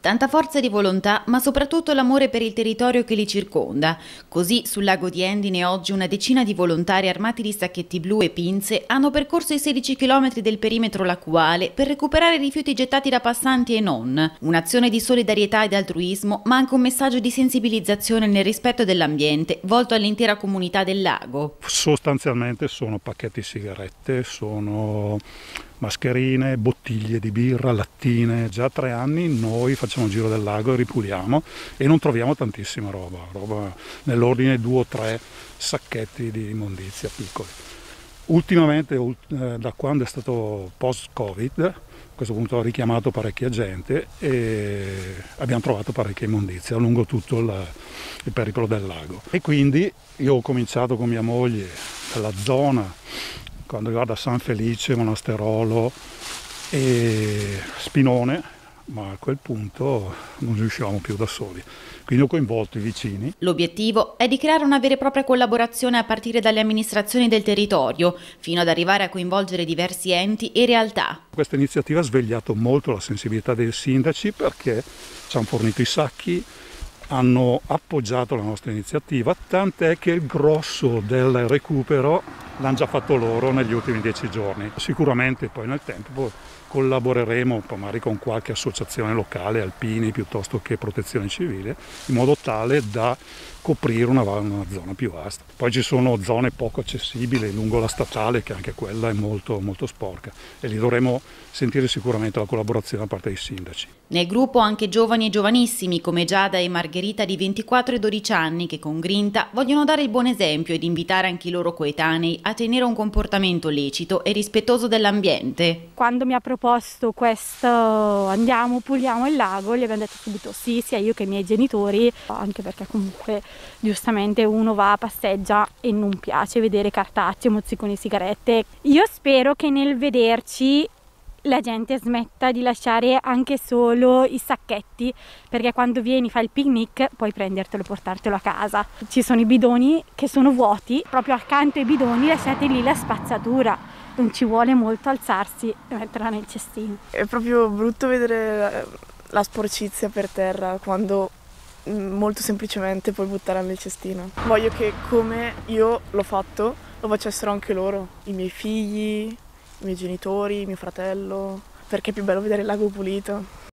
Tanta forza di volontà, ma soprattutto l'amore per il territorio che li circonda. Così sul lago di Endine oggi una decina di volontari armati di sacchetti blu e pinze hanno percorso i 16 km del perimetro lacuale per recuperare rifiuti gettati da passanti e non. Un'azione di solidarietà ed altruismo, ma anche un messaggio di sensibilizzazione nel rispetto dell'ambiente volto all'intera comunità del lago. Sostanzialmente sono pacchetti di sigarette, sono mascherine, bottiglie di birra, lattine. Già 3 anni noi facciamo il giro del lago e ripuliamo e non troviamo tantissima roba nell'ordine 2 o 3 sacchetti di immondizia piccoli. Ultimamente, da quando è stato post-Covid, a questo punto ho richiamato parecchia gente e abbiamo trovato parecchia immondizia lungo tutto il periplo del lago. E quindi io ho cominciato con mia moglie dalla zona, quando riguarda San Felice, Monasterolo e Spinone, ma a quel punto non riuscivamo più da soli. Quindi ho coinvolto i vicini. L'obiettivo è di creare una vera e propria collaborazione a partire dalle amministrazioni del territorio, fino ad arrivare a coinvolgere diversi enti e realtà. Questa iniziativa ha svegliato molto la sensibilità dei sindaci perché ci hanno fornito i sacchi, hanno appoggiato la nostra iniziativa, tant'è che il grosso del recupero l'hanno già fatto loro negli ultimi 10 giorni. Sicuramente poi nel tempo collaboreremo magari con qualche associazione locale, alpini piuttosto che protezione civile, in modo tale da coprire una zona più vasta. Poi ci sono zone poco accessibili lungo la statale, che anche quella è molto sporca, e lì dovremo sentire sicuramente la collaborazione da parte dei sindaci. Nel gruppo anche giovani e giovanissimi come Giada e Margherita di 24 e 12 anni che con grinta vogliono dare il buon esempio ed invitare anche i loro coetanei a tenere un comportamento lecito e rispettoso dell'ambiente. Quando mi ha proposto questo andiamo puliamo il lago, gli abbiamo detto subito sì, sia io che i miei genitori, anche perché comunque giustamente uno va, passeggia e non piace vedere cartacce, mozziconi, sigarette. Io spero che nel vederci la gente smetta di lasciare anche solo i sacchetti, perché quando vieni fai il picnic puoi prendertelo e portartelo a casa. Ci sono i bidoni che sono vuoti, proprio accanto ai bidoni lasciate lì la spazzatura, non ci vuole molto alzarsi e metterla nel cestino. È proprio brutto vedere la sporcizia per terra quando molto semplicemente puoi buttarla nel cestino. Voglio che, come io l'ho fatto, lo facessero anche loro, i miei figli, i miei genitori, mio fratello, perché è più bello vedere il lago pulito.